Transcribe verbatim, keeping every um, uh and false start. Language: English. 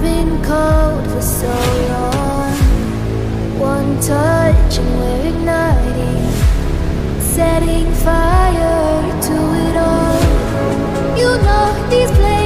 I've been cold for so long. One touch and we're igniting, setting fire to it all. You know these places.